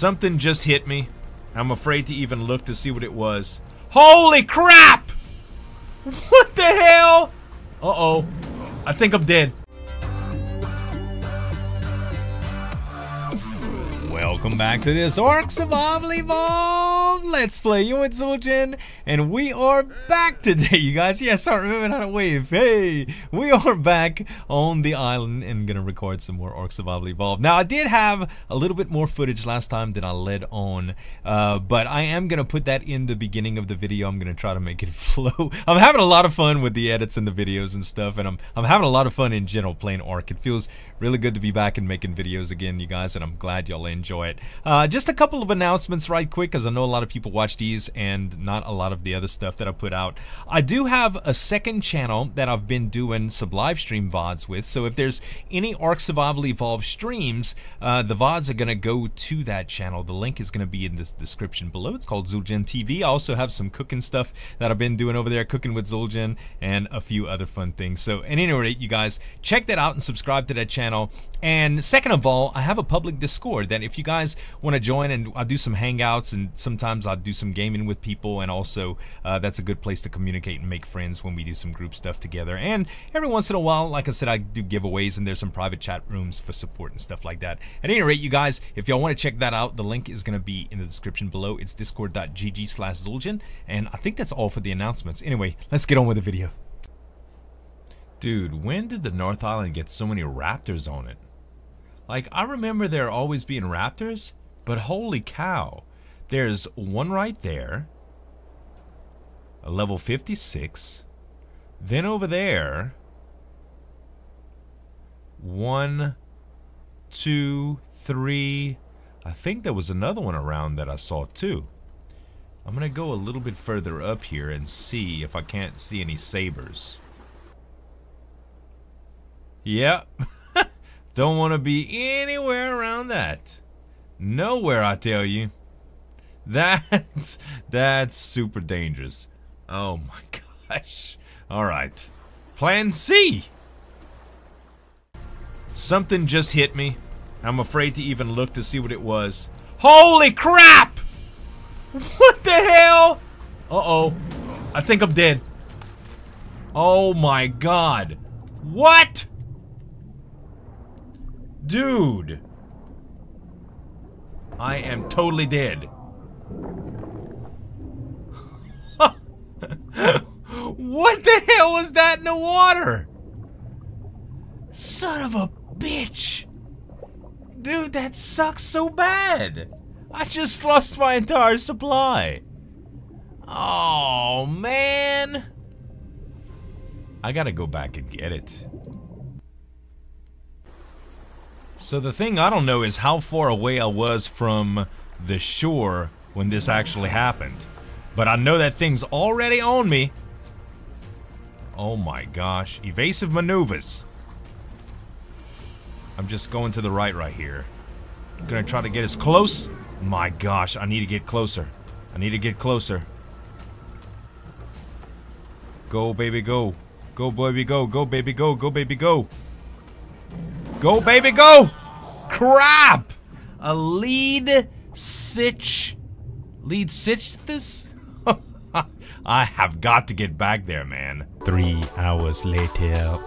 Something just hit me. I'm afraid to even look to see what it was. Holy crap! What the hell? Uh-oh. I think I'm dead. Welcome back to this Ark Survival Evolved Let's Play. You and Zul'jin, and we are back today, you guys. Yeah, start remembering how to wave. Hey, we are back on the island and gonna record some more Ark Survival Evolved. Now, I did have a little bit more footage last time than I led on, but I am gonna put that in the beginning of the video. I'm gonna try to make it flow. I'm having a lot of fun with the edits and the videos and stuff, and I'm having a lot of fun in general playing Ark. It feels really good to be back and making videos again, you guys, and I'm glad y'all enjoy it. Just a couple of announcements right quick, because I know a lot of people watch these and not a lot of the other stuff that I put out. I do have a second channel that I've been doing some live stream VODs with, so if there's any Ark Survival Evolved streams, the VODs are going to go to that channel. The link is going to be in this description below. It's called Zueljin TV. I also have some cooking stuff that I've been doing over there, cooking with Zul'jin and a few other fun things. So at any rate, you guys, check that out and subscribe to that channel. And second of all, I have a public Discord that if you guys want to join, and I do some hangouts and sometimes I do some gaming with people, and also that's a good place to communicate and make friends when we do some group stuff together. And every once in a while, like I said, I do giveaways and there's some private chat rooms for support and stuff like that. At any rate, you guys, if y'all want to check that out, the link is going to be in the description below. It's discord.gg/Zul'jin. And I think that's all for the announcements. Anyway, let's get on with the video. Dude, when did the North Island get so many raptors on it? Like, I remember there always being raptors, but holy cow. There's one right there, a level 56. Then over there, 1, 2, 3. I think there was another one around that I saw too. I'm gonna go a little bit further up here and see if I can't see any sabers. Yep. Don't want to be anywhere around that. Nowhere, I tell you. That's super dangerous. Oh my gosh. Alright. Plan C! Something just hit me. I'm afraid to even look to see what it was. Holy crap! What the hell? Uh-oh. I think I'm dead. Oh my god. What? Dude, I am totally dead. What the hell was that in the water? Son of a bitch. Dude, that sucks so bad. I just lost my entire supply. Oh, man. I gotta go back and get it. So the thing I don't know is how far away I was from the shore when this actually happened. But I know that thing's already on me. Oh my gosh. Evasive maneuvers. I'm just going to the right here. I'm gonna try to get as close. My gosh, I need to get closer. I need to get closer. Go, baby, go. Go, baby, go. Go, baby, go. Go, baby, go. Go, baby, go! Crap! A Leedsichthys? I have got to get back there, man. 3 hours later.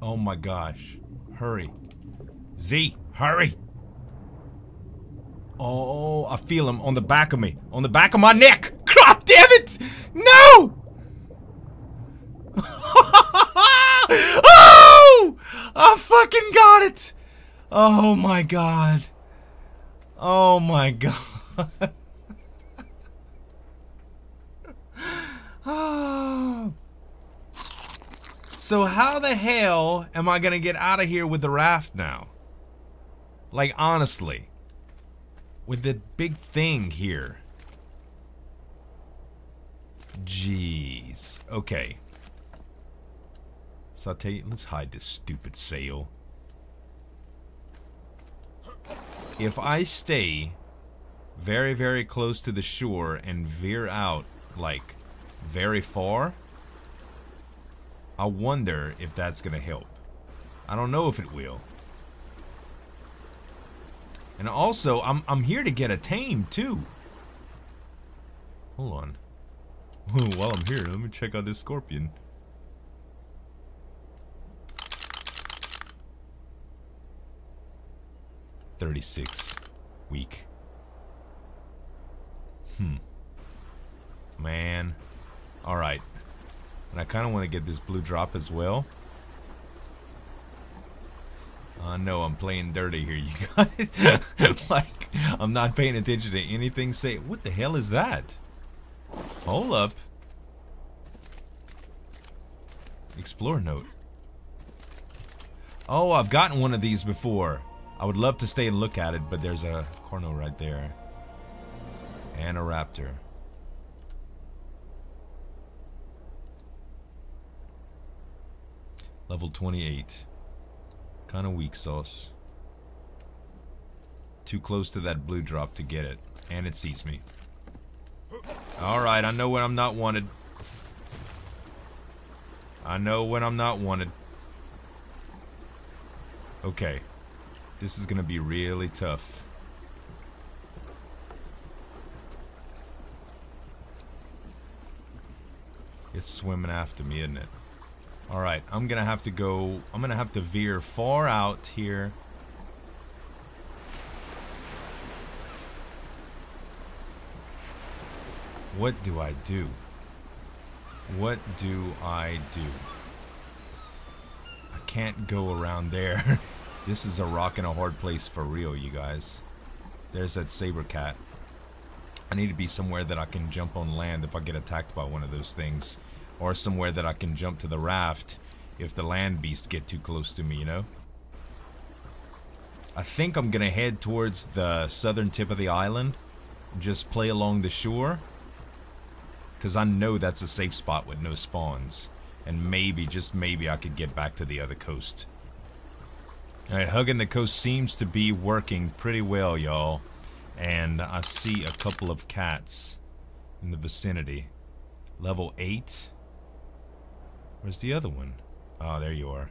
Oh my gosh. Hurry. Z, hurry! Oh, I feel him on the back of me. On the back of my neck! God damn it! No! I fucking got it! Oh my god. Oh my god. Oh. So how the hell am I gonna get out of here with the raft now? Like, honestly. With the big thing here. Jeez. Okay. So I'll tell you, let's hide this stupid sail. If I stay very, very close to the shore and veer out, like, very far, I wonder if that's gonna help. I don't know if it will. And also, I'm here to get a tame too. Hold on. Oh, while I'm here, let me check out this scorpion. Weak. Man. Alright. And I kind of want to get this blue drop as well. I know I'm playing dirty here, you guys. Like, I'm not paying attention to anything. Say, what the hell is that? Hold up. Explore note. Oh, I've gotten one of these before. I would love to stay and look at it, but there's a corno right there. And a raptor. Level 28. Kind of weak sauce. Too close to that blue drop to get it. And it sees me. Alright, I know when I'm not wanted. I know when I'm not wanted. Okay. This is gonna be really tough. It's swimming after me, isn't it? Alright, I'm gonna have to go. I'm gonna have to veer far out here. What do I do? What do I do? I can't go around there. This is a rock and a hard place for real, you guys. There's that saber cat. I need to be somewhere that I can jump on land if I get attacked by one of those things. Or somewhere that I can jump to the raft if the land beasts get too close to me, you know? I think I'm gonna head towards the southern tip of the island. Just play along the shore. Because I know that's a safe spot with no spawns. And maybe, just maybe, I could get back to the other coast. Alright, hugging the coast seems to be working pretty well, y'all. And I see a couple of cats in the vicinity. Level 8. Where's the other one? Oh, there you are.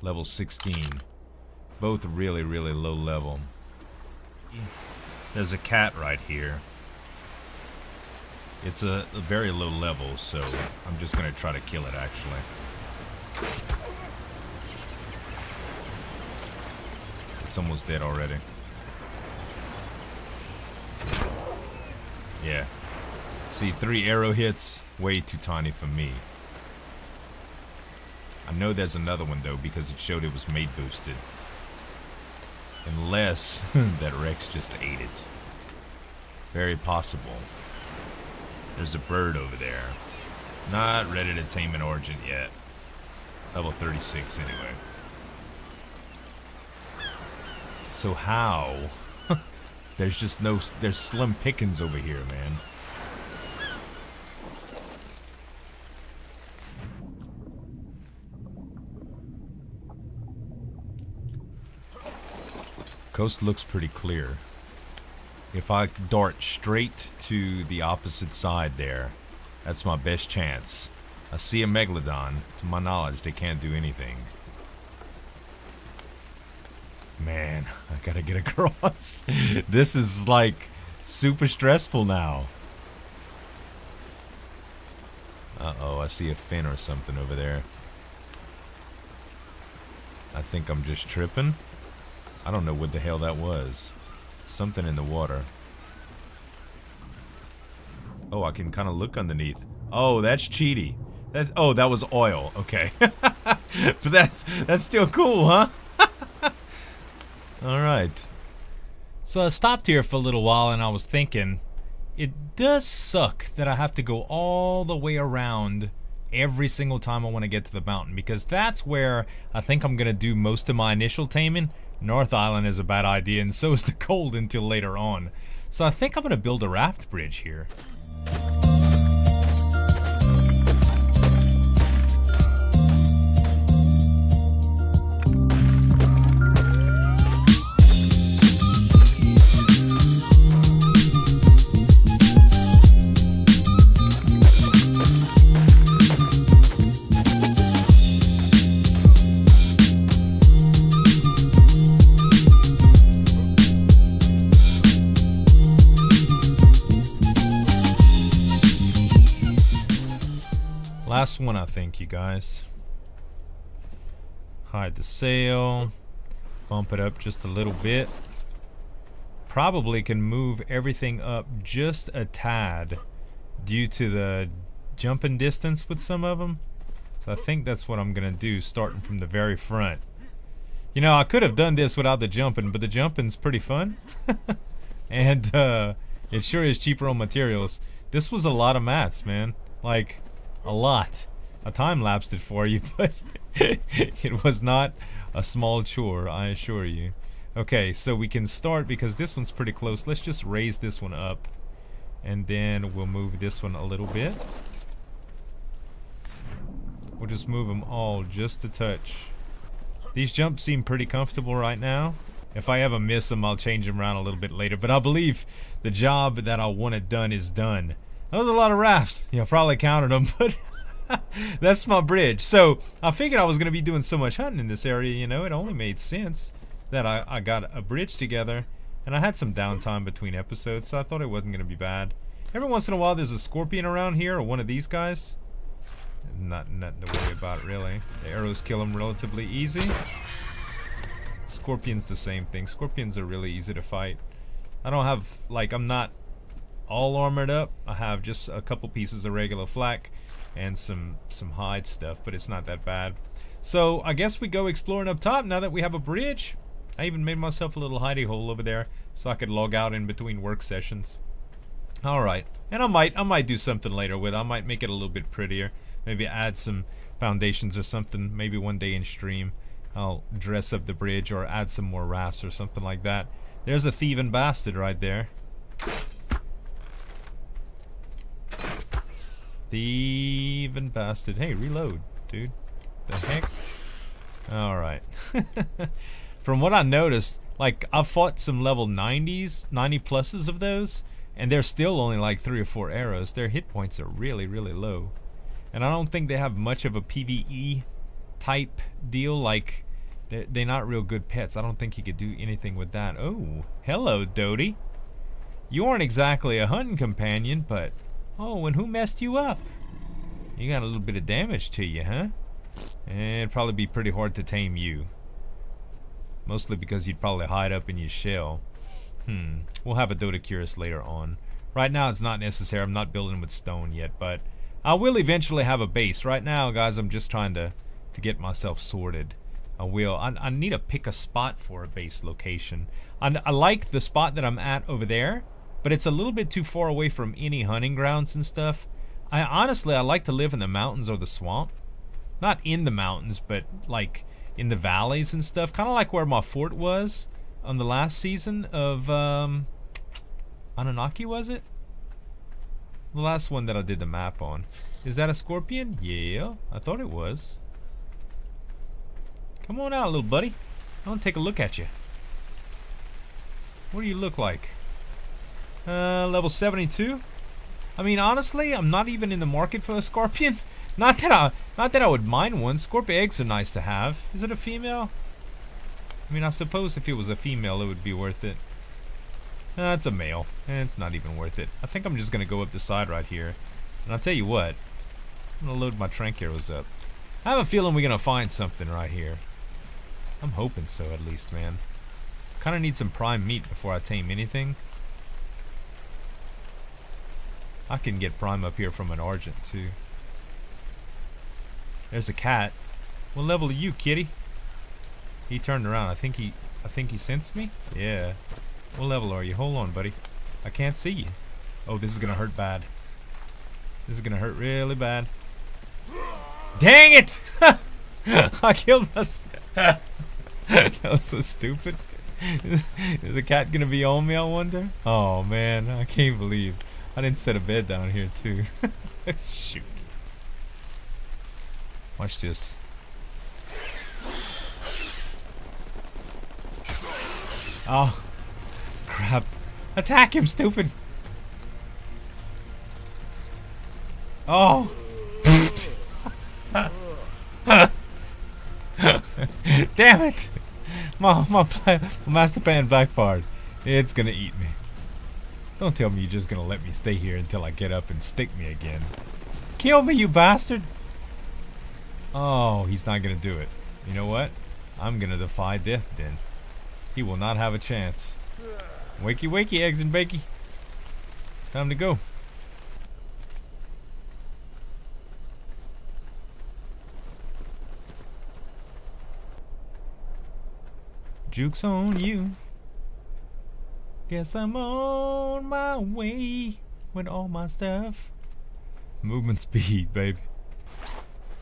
Level 16. Both really, really low level. There's a cat right here. It's a very low level, so I'm just going to try to kill it, actually. It's almost dead already. Yeah. See, 3 arrow hits, way too tiny for me. I know there's another one though, because it showed it was mate boosted. Unless that Rex just ate it. Very possible. There's a bird over there. Not ready to tame an origin yet. Level 36 anyway. So how? There's just no... There's slim pickings over here, man. Coast looks pretty clear. If I dart straight to the opposite side there, that's my best chance. I see a megalodon. To my knowledge, they can't do anything. Man, I gotta get across. This is like super stressful now. Uh-oh, I see a fin or something over there. I think I'm just tripping. I don't know what the hell that was. Something in the water. Oh, I can kind of look underneath. Oh, that's cheaty. That's, oh, that was oil. Okay. But that's still cool, huh? Alright. So I stopped here for a little while and I was thinking, it does suck that I have to go all the way around every single time I want to get to the mountain, because that's where I think I'm going to do most of my initial taming. North Island is a bad idea, and so is the cold until later on. So I think I'm going to build a raft bridge here. last one, I think, you guys. Hide the sail. Bump it up just a little bit. Probably can move everything up just a tad due to the jumping distance with some of them. So I think that's what I'm gonna do, starting from the very front. You know, I could have done this without the jumping, but the jumping's pretty fun. And it sure is cheaper on materials. This was a lot of mats, man. Like, a lot. I time-lapsed it for you, but it was not a small chore, I assure you. Okay, so we can start, because this one's pretty close. Let's just raise this one up, and then we'll move this one a little bit. We'll just move them all just a touch. These jumps seem pretty comfortable right now. If I ever miss them, I'll change them around a little bit later. But I believe the job that I want it done is done. That was a lot of rafts. Yeah, I probably counted them, but that's my bridge. So I figured I was going to be doing so much hunting in this area, you know, it only made sense that I got a bridge together. And I had some downtime between episodes, so I thought it wasn't going to be bad. Every once in a while, there's a scorpion around here, or one of these guys. Nothing to worry about, really. The arrows kill them relatively easy. Scorpions, the same thing. Scorpions are really easy to fight. I don't have, like, I'm not all armored up. I have just a couple pieces of regular flak and some hide stuff, but it's not that bad. So I guess we go exploring up top now that we have a bridge. I even made myself a little hidey hole over there so I could log out in between work sessions. Alright, and I might do something later with it. I might make it a little bit prettier. Maybe add some foundations or something. Maybe one day in stream I'll dress up the bridge or add some more rafts or something like that. There's a thieving bastard right there. Thieving bastard. Hey, reload, dude. The heck? Alright. From what I noticed, like, I fought some level 90s, 90 pluses of those, and they're still only like 3 or 4 arrows. Their hit points are really, really low. And I don't think they have much of a PvE type deal. Like, they're not real good pets. I don't think you could do anything with that. Oh, hello, Dodie. You aren't exactly a hunting companion, but... Oh, and who messed you up? You got a little bit of damage to you, huh? And it'd probably be pretty hard to tame you. Mostly because you'd probably hide up in your shell. We'll have a Dodicurus later on. Right now, it's not necessary. I'm not building with stone yet, but... I will eventually have a base. Right now, guys, I'm just trying to get myself sorted. I will. I need to pick a spot for a base location. I like the spot that I'm at over there, but it's a little bit too far away from any hunting grounds and stuff. Honestly, I like to live in the mountains or the swamp. Not in the mountains, but like in the valleys and stuff. Kind of like where my fort was on the last season of Anunnaki, was it? The last one that I did the map on. Is that a scorpion? Yeah, I thought it was. Come on out, little buddy. I want to take a look at you. What do you look like? Level 72? I mean, honestly, I'm not even in the market for a scorpion. Not that I would mind one. Scorpion eggs are nice to have. Is it a female? I mean, I suppose if it was a female, it would be worth it. It's a male, and it's not even worth it. I think I'm just going to go up the side right here. And I'll tell you what, I'm going to load my trank arrows up. I have a feeling we're going to find something right here. I'm hoping so, at least, man. Kind of need some prime meat before I tame anything. I can get prime up here from an Argent, too. There's a cat. What level are you, kitty? He turned around. I think he sensed me? Yeah. What level are you? Hold on, buddy. I can't see you. Oh, this is gonna hurt bad. This is gonna hurt really bad. Dang it! I killed myself. That was so stupid. Is the cat gonna be on me, I wonder? Oh, man. I can't believe I didn't set a bed down here, too. Shoot. Watch this. Oh. Crap. Attack him, stupid. Oh. Damn it. My master plan backfired. It's gonna eat me. Don't tell me you're just gonna let me stay here until I get up and stick me again. Kill me, you bastard. Oh, he's not gonna do it. You know what? I'm gonna defy death then. He will not have a chance. Wakey wakey, eggs and bakey. Time to go. Juke's on you. Guess I'm on my way with all my stuff. Movement speed, baby.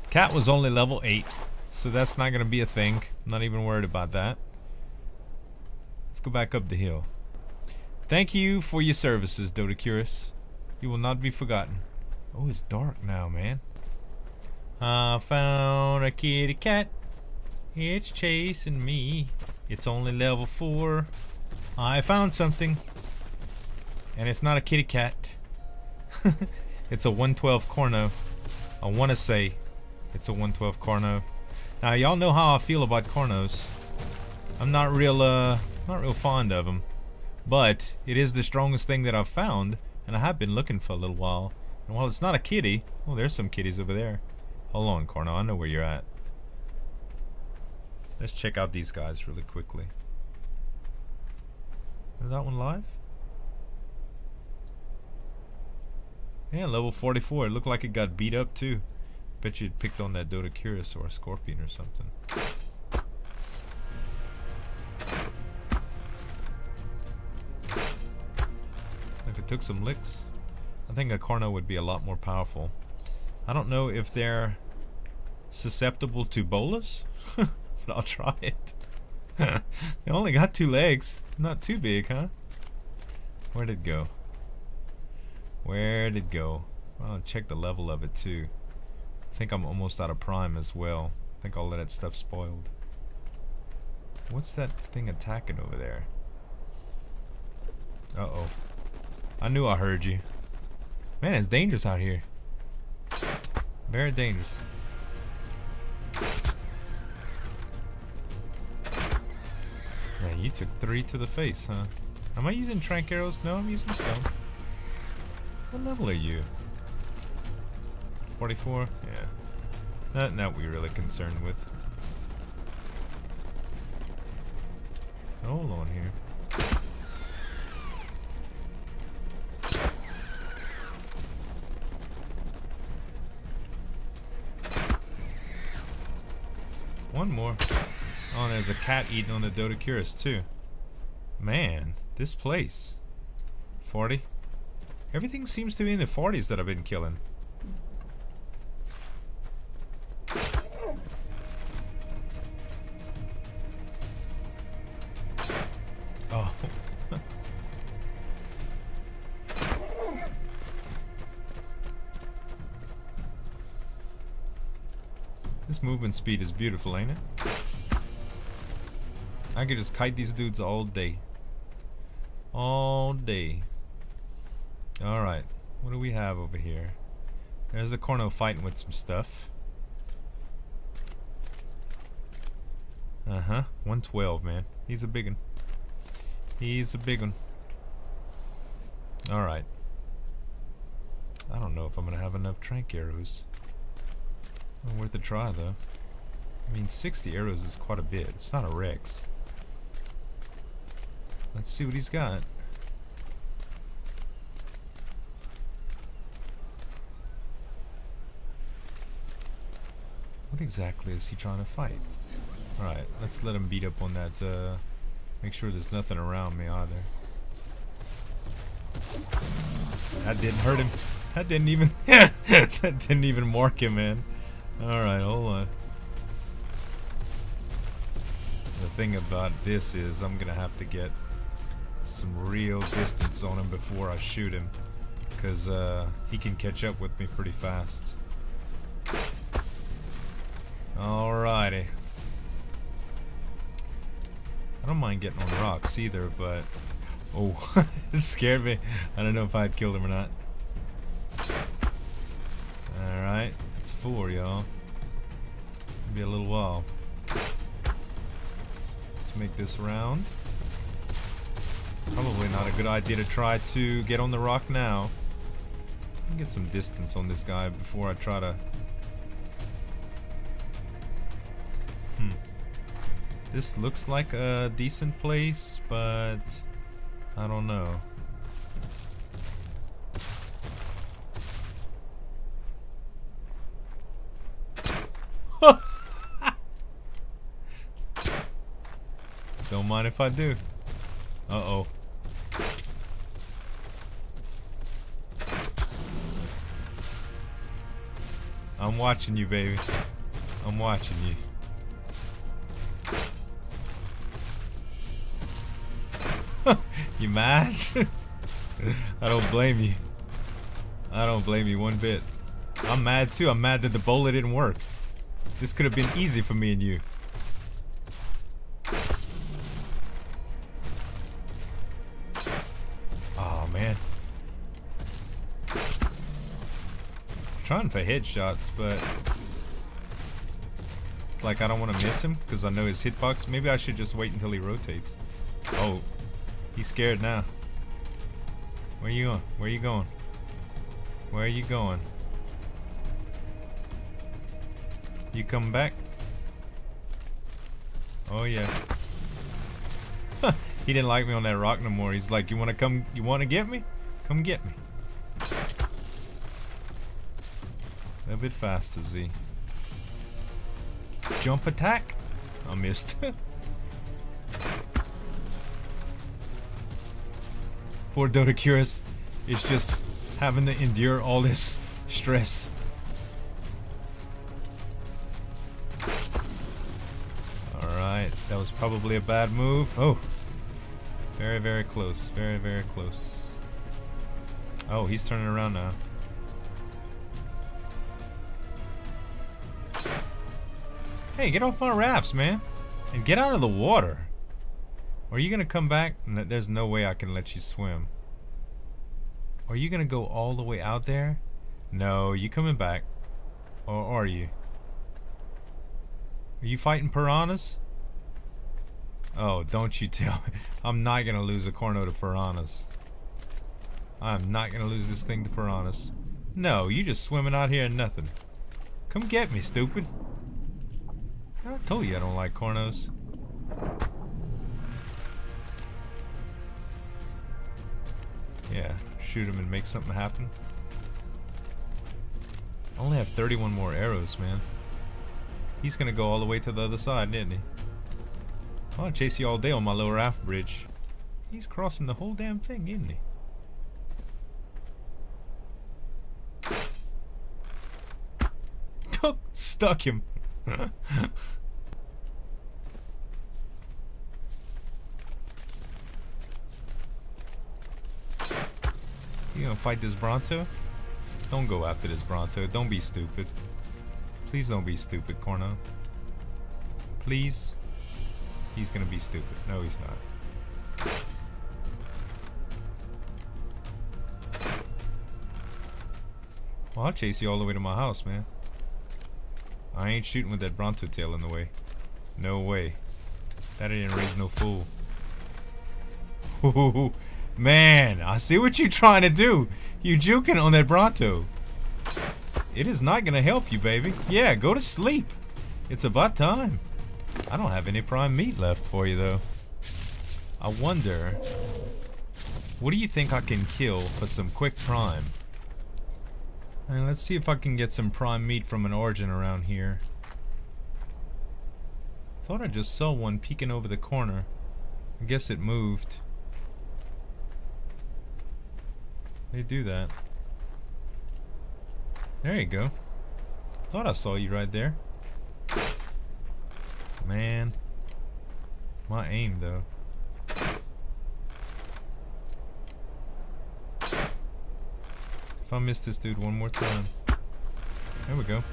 Cat was only level 8, so that's not gonna be a thing. I'm not even worried about that. Let's go back up the hill. Thank you for your services, Dodocurus. You will not be forgotten. Oh, it's dark now, man. I found a kitty cat. It's chasing me. It's only level 4. I found something. And it's not a kitty cat. It's a 112 Corno. I want to say it's a 112 Corno. Now y'all know how I feel about Cornos. I'm not real fond of them. But it is the strongest thing that I've found, and I have been looking for a little while. And while it's not a kitty, oh, there's some kitties over there. Hold on, Corno, I know where you're at. Let's check out these guys really quickly. Is that one live? Yeah, level 44. It looked like it got beat up too. Bet you it picked on that Dodocurus or a scorpion or something. Like it took some licks. I think a Corno would be a lot more powerful. I don't know if they're susceptible to bolas. But I'll try it. They only got 2 legs. Not too big, huh? Where'd it go? Where'd it go? Well, check the level of it too. I think I'm almost out of prime as well. I think all of that stuff spoiled. What's that thing attacking over there? Uh-oh. I knew I heard you. Man, it's dangerous out here. Very dangerous. Man, you took 3 to the face, huh? Am I using trank arrows? No, I'm using stone. What level are you? 44? Yeah. Not we're really concerned with. Hold on here. One more. Oh, and there's a cat eating on the Dodocurus too. Man, this place. 40. Everything seems to be in the 40s that I've been killing. Oh. This movement speed is beautiful, ain't it? I could just kite these dudes all day. All day. Alright, what do we have over here? There's the Corno fighting with some stuff. 112, man. He's a big one. He's a big one. Alright. I don't know if I'm gonna have enough trank arrows. Well, worth a try though. I mean, 60 arrows is quite a bit. It's not a Rex. Let's see what he's got. What exactly is he trying to fight? Alright, let's let him beat up on that. Make sure there's nothing around me either. That didn't hurt him. That didn't even mark him, man. Alright, hold on. The thing about this is I'm gonna have to get some real distance on him before I shoot him, because he can catch up with me pretty fast. Alrighty. I don't mind getting on rocks either, but oh, it scared me. I don't know if I had killed him or not. Alright, it's 4, y'all. It'll be a little while. Make this round. Probably not a good idea to try to get on the rock now. Get some distance on this guy before I try to This looks like a decent place, but I don't know. Don't mind if I do. Uh-oh. I'm watching you, baby. I'm watching you. You mad? I don't blame you. I don't blame you one bit. I'm mad too. I'm mad that the bullet didn't work. This could have been easy for me and you. Oh man. I'm trying for headshots, but it's like I don't want to miss him because I know his hitbox. Maybe I should just wait until he rotates. Oh. He's scared now. Where you going? Where you going? Where are you going? You coming back? Oh yeah. He didn't like me on that rock no more. He's like, you wanna come? You wanna get me? Come get me. A little bit faster, Z. Jump attack. I missed. Poor Dodocurus is just having to endure all this stress. Alright, that was probably a bad move. Oh, very, very close. Very, very close. Oh, he's turning around now. Hey, get off my rafts, man. And get out of the water. Are you gonna come back? No, there's no way I can let you swim. Are you gonna go all the way out there? No, you coming back. Or are you? Are you fighting piranhas? Oh, don't you tell me. I'm not gonna lose a corno to piranhas. I'm not gonna lose this thing to piranhas. No, you just swimming out here and nothing. Come get me, stupid. I told you I don't like cornos. Yeah, shoot him and make something happen. I only have 31 more arrows, man. He's gonna go all the way to the other side, isn't he? I wanna chase you all day on my lower raft bridge. He's crossing the whole damn thing, isn't he? Stuck him. You gonna fight this Bronto? Don't go after this Bronto. Don't be stupid. Please don't be stupid, corno. Please. He's gonna be stupid. No, he's not. Well, I'll chase you all the way to my house, man. I ain't shooting with that Bronto tail in the way. No way. That didn't raise no fool. Ooh. Man, I see what you're trying to do. You juking on that Bronto. It is not gonna help you, baby. Yeah, go to sleep. It's about time. I don't have any prime meat left for you, though. I wonder, what do you think I can kill for some quick prime? And let's see if I can get some prime meat from an origin around here. Thought I just saw one peeking over the corner. I guess it moved. They do that. There you go. Thought I saw you right there. Man. My aim, though. If I miss this dude one more time. There we go.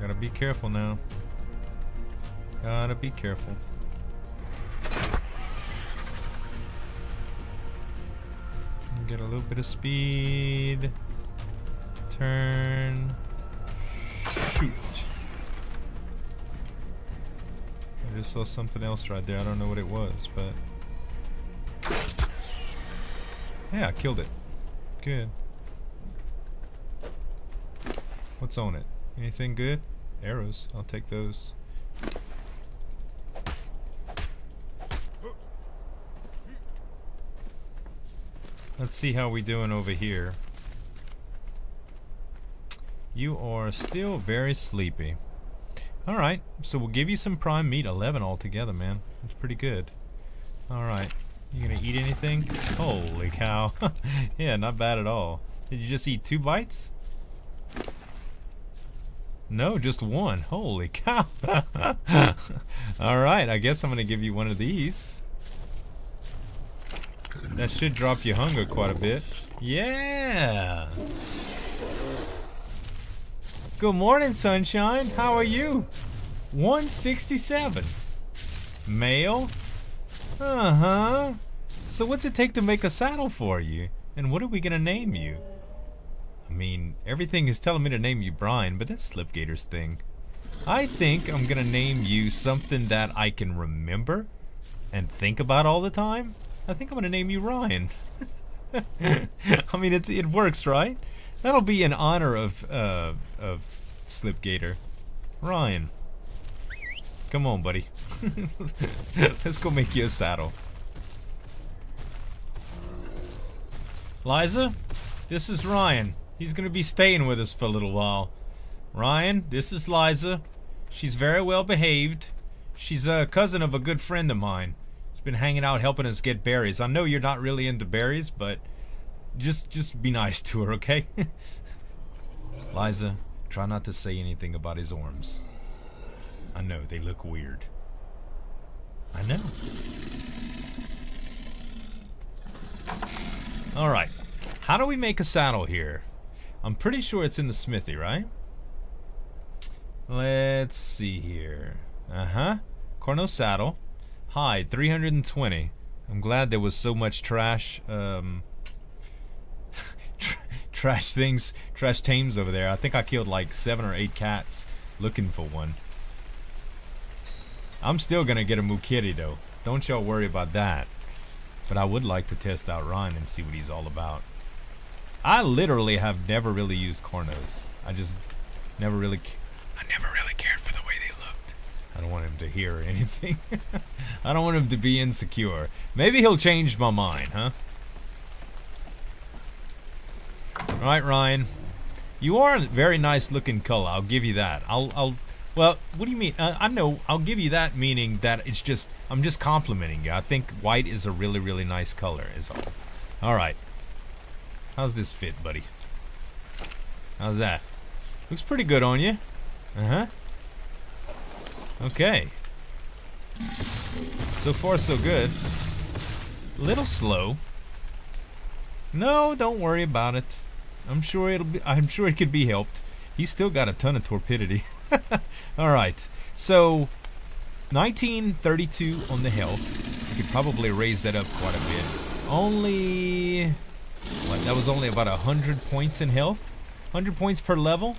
Gotta be careful now. Gotta be careful. Get a little bit of speed. Turn. Shoot. I just saw something else right there. I don't know what it was, but yeah, I killed it. Good. What's on it? Anything good? Arrows. I'll take those. Let's see how we doing over here. You are still very sleepy. Alright, so we'll give you some prime meat, 11 altogether, man. That's pretty good. Alright, you gonna eat anything? Holy cow. Yeah, not bad at all. Did you just eat 2 bites? No, just 1. Holy cow. Alright, I guess I'm gonna give you 1 of these. That should drop your hunger quite a bit. Yeah! Good morning, sunshine. How are you? 167. Male? Uh-huh. So what's it take to make a saddle for you? And what are we gonna name you? I mean, everything is telling me to name you Brian, but that's Slipgator's thing. I think I'm gonna name you something that I can remember and think about all the time. I think I'm gonna name you Ryan. I mean, it works, right? That'll be in honor of Slipgator. Ryan, come on, buddy. Let's go make you a saddle. Lisa, this is Ryan. He's gonna be staying with us for a little while. Ryan, this is Lisa. She's very well behaved. She's a cousin of a good friend of mine. She's been hanging out helping us get berries. I know you're not really into berries, but just be nice to her, okay? Lisa, try not to say anything about his arms. I know, they look weird. I know. Alright, how do we make a saddle here? I'm pretty sure it's in the smithy, right? Let's see here. Uh-huh. Corno saddle. Hide, 320. I'm glad there was so much trash, trash teams over there. I think I killed like 7 or 8 cats looking for one. I'm still gonna get a mukiri though. Don't y'all worry about that. But I would like to test out Ryan and see what he's all about. I literally have never really used cornos. I never really cared for the way they looked. I don't want him to hear anything. I don't want him to be insecure. Maybe he'll change my mind, huh? Alright, Ryan. You are a very nice looking color, I'll give you that. Well, what do you mean? I know, I'll give you that, meaning that it's just, I'm just complimenting you. I think white is a really, really nice color is all. Alright. How's this fit, buddy? How's that? Looks pretty good on you. Uh-huh. Okay. So far, so good. A little slow. No, don't worry about it. I'm sure it could be helped. He's still got a ton of torpidity. Alright, so 1932 on the health. You could probably raise that up quite a bit. Only what, that was only about 100 points in health? 100 points per level?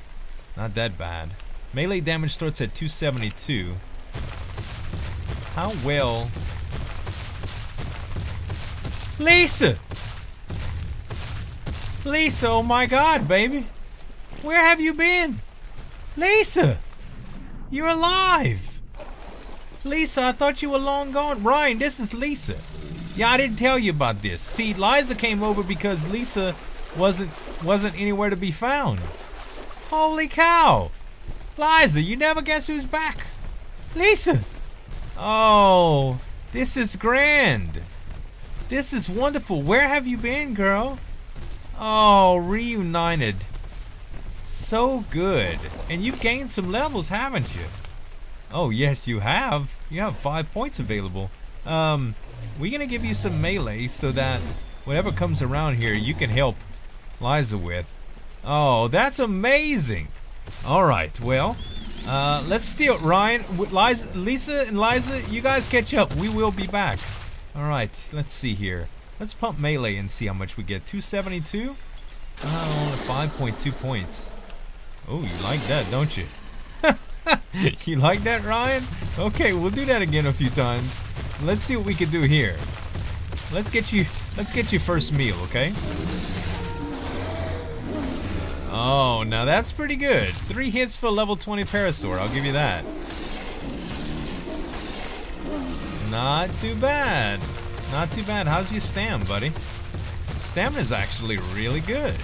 Not that bad. Melee damage starts at 272. How well? Lisa! Lisa, oh my god, baby! Where have you been? Lisa! You're alive! Lisa, I thought you were long gone. Ryan, this is Lisa. Yeah, I didn't tell you about this. See, Lisa came over because Lisa wasn't anywhere to be found. Holy cow! Lisa, you never guess who's back. Lisa! Oh, this is grand. This is wonderful. Where have you been, girl? Oh, reunited. So good. And you've gained some levels, haven't you? Oh yes, you have. You have 5 points available. We're gonna give you some melee so that whatever comes around here you can help Lisa with. Oh, that's amazing. Alright, well, let's steal Ryan with Lisa and Lisa, you guys catch up. We will be back. Alright, let's see here. Let's pump melee and see how much we get. 272? Oh, 5.2 points. Oh, you like that, don't you? You like that, Ryan? Okay, we'll do that again a few times. Let's see what we can do here. Let's get you first meal, okay? Oh, now that's pretty good. 3 hits for a level 20 parasaur, I'll give you that. Not too bad. Not too bad. How's your stam, buddy? stamina's actually really good.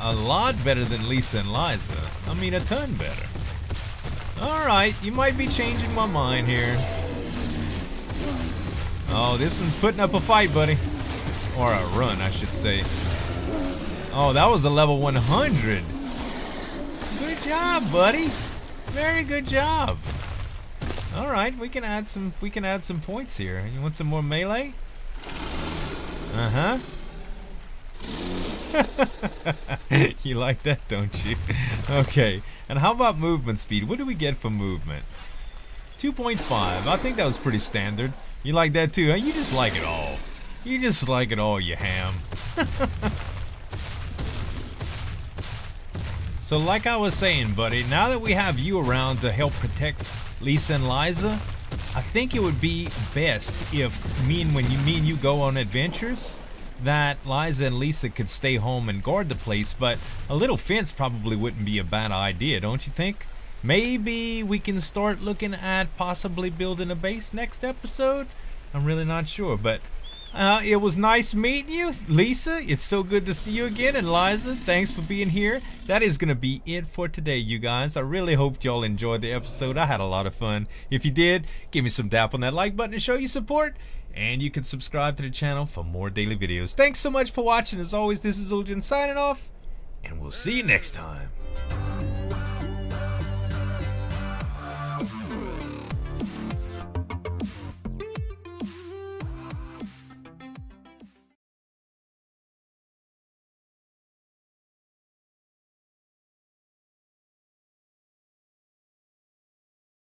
A lot better than Lisa and Liza. I mean, a ton better. Alright, you might be changing my mind here. Oh, this one's putting up a fight, buddy. Or a run, I should say. Oh, that was a level 100. Good job, buddy. Very good job. Alright, we can add some points here. You want some more melee? Uh-huh. You like that, don't you? Okay, and how about movement speed? What do we get for movement? 2.5. I think that was pretty standard. You like that too, huh? You just like it all. You just like it all, you ham. So like I was saying, buddy, now that we have you around to help protect Lisa and Liza, I think it would be best if when you go on adventures, that Liza and Lisa could stay home and guard the place, but a little fence probably wouldn't be a bad idea, don't you think? Maybe we can start looking at possibly building a base next episode? I'm really not sure, but it was nice meeting you, Lisa. It's so good to see you again, and Liza, thanks for being here. That is gonna be it for today, you guys. I really hope y'all enjoyed the episode. I had a lot of fun. If you did, give me some dap on that like button to show your support. And you can subscribe to the channel for more daily videos. Thanks so much for watching. As always, this is Zueljin signing off, and we'll see you next time.